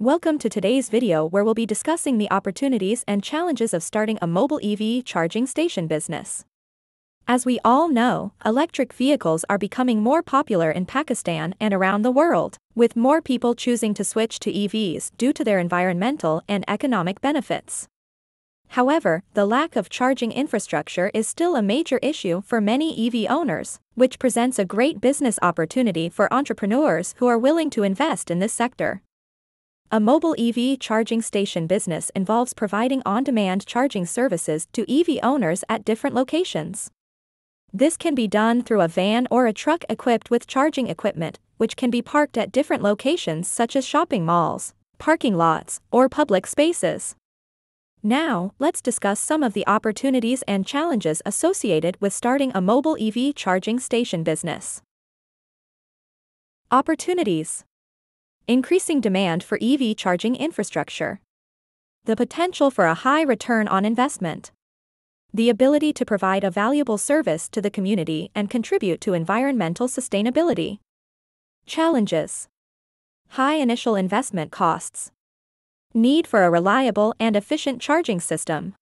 Welcome to today's video where we'll be discussing the opportunities and challenges of starting a mobile EV charging station business. As we all know, electric vehicles are becoming more popular in Pakistan and around the world, with more people choosing to switch to EVs due to their environmental and economic benefits. However, the lack of charging infrastructure is still a major issue for many EV owners, which presents a great business opportunity for entrepreneurs who are willing to invest in this sector. A mobile EV charging station business involves providing on-demand charging services to EV owners at different locations. This can be done through a van or a truck equipped with charging equipment, which can be parked at different locations such as shopping malls, parking lots, or public spaces. Now, let's discuss some of the opportunities and challenges associated with starting a mobile EV charging station business. Opportunities: increasing demand for EV charging infrastructure, the potential for a high return on investment, the ability to provide a valuable service to the community and contribute to environmental sustainability. Challenges: high initial investment costs, need for a reliable and efficient charging system,